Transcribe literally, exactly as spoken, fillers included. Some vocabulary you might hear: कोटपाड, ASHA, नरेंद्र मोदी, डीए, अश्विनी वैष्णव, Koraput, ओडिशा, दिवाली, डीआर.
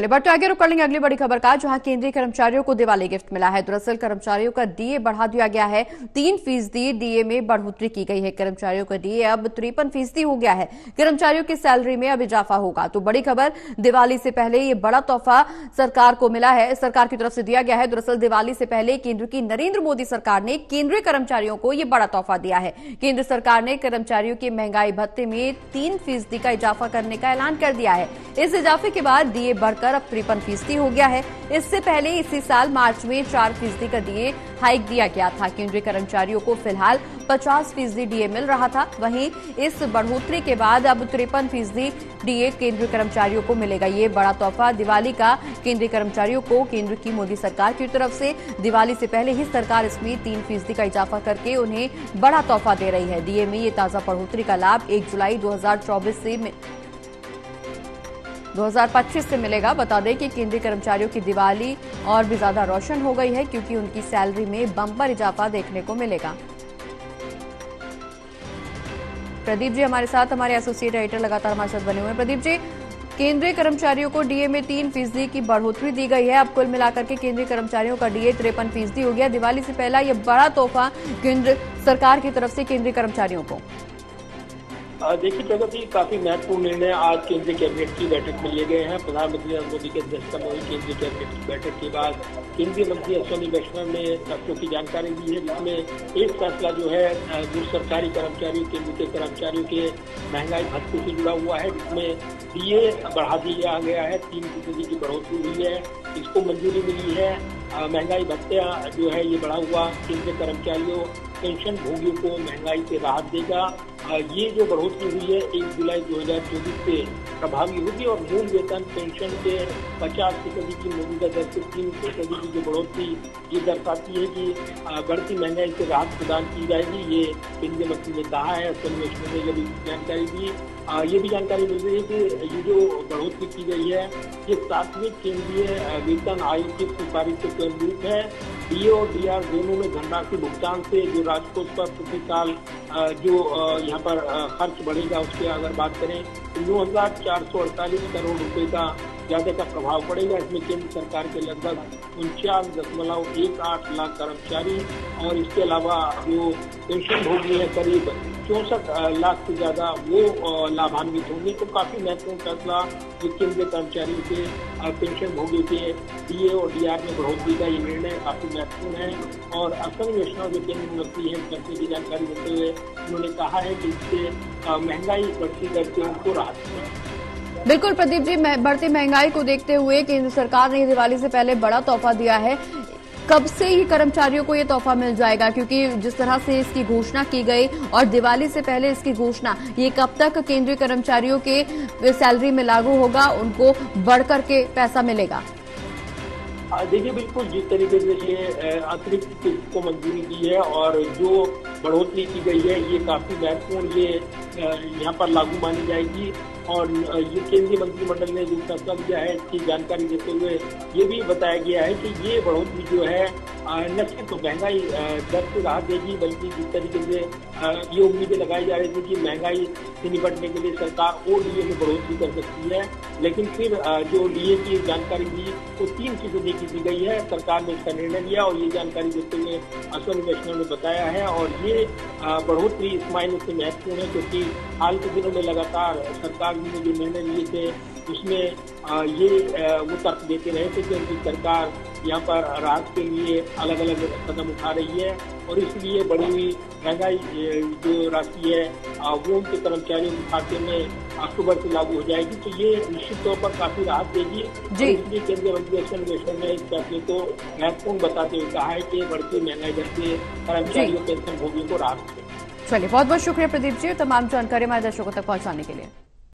चलिए बढ़ते आगे, रुक कर लेंगे अगली बड़ी खबर का, जहां केंद्रीय कर्मचारियों को दिवाली गिफ्ट मिला है। दरअसल कर्मचारियों का डीए बढ़ा दिया गया है, तीन फीसदी डीए में बढ़ोतरी की गई है। कर्मचारियों का डीए अब तिरपन फीसदी हो गया है। कर्मचारियों की सैलरी में अब इजाफा होगा। तो बड़ी खबर, दिवाली से पहले ये बड़ा तोहफा सरकार को मिला है, सरकार की तरफ से दिया गया है। दरअसल दिवाली से पहले केंद्र की नरेंद्र मोदी सरकार ने केंद्रीय कर्मचारियों को यह बड़ा तोहफा दिया है। केंद्र सरकार ने कर्मचारियों के महंगाई भत्ते में तीन फीसदी का इजाफा करने का ऐलान कर दिया है। इस इजाफे के बाद डीए बढ़कर अब तिरपन फीसदी हो गया है। इससे पहले इसी साल मार्च में चार फीसदी का डीए हाइक दिया गया था। केंद्रीय कर्मचारियों को फिलहाल पचास फीसदी डीए मिल रहा था। वहीं इस बढ़ोतरी के बाद अब तिरपन फीसदी डीए केंद्रीय कर्मचारियों को मिलेगा। ये बड़ा तोहफा दिवाली का केंद्रीय कर्मचारियों को केंद्र की मोदी सरकार की तरफ से दिवाली से पहले ही सरकार इसमें तीन फीसदी का इजाफा करके उन्हें बड़ा तोहफा दे रही है। डीए में ये ताजा बढ़ोतरी का लाभ एक जुलाई दो हजार चौबीस से दो हजार पच्चीस से मिलेगा। बता दें कि केंद्रीय कर्मचारियों की दिवाली और भी ज्यादा रोशन हो गई है, क्योंकि उनकी सैलरी में बंपर इजाफा देखने को मिलेगा। प्रदीप जी हमारे साथ, हमारे एसोसिएट एडिटर लगातार हमारे साथ बने हुए हैं। प्रदीप जी, केंद्रीय कर्मचारियों को डीए में तीन फीसदी की बढ़ोतरी दी गई है। अब कुल मिलाकर के केंद्रीय कर्मचारियों का डीए तिरपन फीसदी हो गया। दिवाली से पहला यह बड़ा तोहफा केंद्र सरकार की तरफ से केंद्रीय कर्मचारियों को। देखिए जगत जी, काफी महत्वपूर्ण निर्णय आज केंद्रीय कैबिनेट की बैठक में लिए गए हैं। प्रधानमंत्री नरेंद्र मोदी की अध्यक्षता में हुई केंद्रीय कैबिनेट की बैठक के बाद केंद्रीय मंत्री अश्विनी वैष्णव ने तथ्यों की जानकारी दी है, जिसमें एक फैसला जो है जो सरकारी कर्मचारियों केंद्र के कर्मचारियों के महंगाई भत्ते से जुड़ा हुआ है, जिसमें डीए बढ़ा दिया गया है, तीन फीसदी की बढ़ोतरी हुई है, इसको मंजूरी मिली है। महंगाई भत्ता जो है ये बढ़ा हुआ केंद्रीय कर्मचारियों पेंशन भोगियों को महंगाई से राहत देगा। ये जो बढ़ोतरी हुई है एक जुलाई दो हजार चौबीस से प्रभावी होगी और मूल वेतन पेंशन के पचास फीसदी की मौजूदा दर से तीन फीसदी की जो बढ़ोतरी ये दर्शाती है कि बढ़ती महंगाई से राहत प्रदान की जाएगी। ये केंद्रीय मंत्री ने कहा है। अश्विनी ने जब जानकारी दी, ये भी जानकारी मिल रही है कि ये जो बढ़ोतरी की गई है ये सातवें केंद्रीय वेतन आयोग की सिफारिश के अनुरूप है। डी ए और डी आर दोनों में धनराशि भुगतान से जो राजकोष पर प्रति साल जो यहाँ पर खर्च बढ़ेगा, उसके अगर बात करें तो नौ हजार चार सौ अड़तालीस करोड़ रुपए का ज्यादा का प्रभाव पड़ेगा। इसमें केंद्र सरकार के लगभग उनचास दशमलव एक आठ लाख कर्मचारी और इसके अलावा जो पेंशन भोगी है करीब चौंसठ लाख से ज्यादा वो लाभान्वित होंगे। तो काफी महत्वपूर्ण फैसला जो केंद्रीय कर्मचारियों के पेंशन भोगी के डीए और डीआर में बढ़ोतरी का ये निर्णय काफी महत्वपूर्ण है। और अश्विनी वैष्णव जो केंद्रीय मंत्री है, मंत्री की जानकारी देते हुए उन्होंने कहा है कि इससे महंगाई बढ़ती दर से उनको राहत मिलेगी। बिल्कुल प्रदीप जी, बढ़ती महंगाई को देखते हुए केंद्र सरकार ने दिवाली से पहले बड़ा तोहफा दिया है। कब से ही कर्मचारियों को ये तोहफा मिल जाएगा, क्योंकि जिस तरह से इसकी घोषणा की गई और दिवाली से पहले इसकी घोषणा, ये कब तक केंद्रीय कर्मचारियों के सैलरी में लागू होगा, उनको बढ़कर के पैसा मिलेगा? देखिए बिल्कुल जिस तरीके से ये अतिरिक्त किस्त को मंजूरी दी है और जो बढ़ोतरी की गई है ये काफी महत्वपूर्ण ये यहाँ पर लागू मानी जाएगी। और ये केंद्रीय मंत्रिमंडल ने जो फैसला लिया है इसकी जानकारी देते हुए ये भी बताया गया है कि ये बढ़ोतरी जो है न सिर्फ महंगाई दर से राहत देगी, बल्कि जिस तरीके से ये उम्मीदें लगाई जा रही थी कि महंगाई से निपटने के लिए सरकार और डीए में बढ़ोतरी कर सकती है, लेकिन फिर जो डीए की जानकारी दी वो तीन फीसदी की दी गई है। सरकार ने इसका निर्णय लिया और ये जानकारी देते हुए अश्विनी वैष्णव ने बताया है। और ये बढ़ोतरी इस मायने से महत्वपूर्ण है क्योंकि हाल के दिनों में लगातार सरकार ने जो निर्णय लिए थे उसमें ये वो तर्क देते रहे थे कि उनकी सरकार यहाँ पर राहत के लिए अलग अलग कदम उठा रही है और इसलिए बढ़ी हुई महंगाई जो राशि है वो उनके कर्मचारियों के खाते में अक्टूबर से लागू हो जाएगी। तो ये निश्चित तौर पर काफी राहत देगी। इसलिए केंद्रीय मंत्री अश्विनी वैष्णव ने इस फैसले को महत्वपूर्ण बताते हुए कहा है कि बढ़ती महंगाई दर से कर्मचारियों पेंशन भोगियों को राहत मिलेगी। चलिए बहुत बहुत शुक्रिया प्रदीप जी, तमाम जानकारी हमारे दर्शकों तक पहुँचाने के लिए।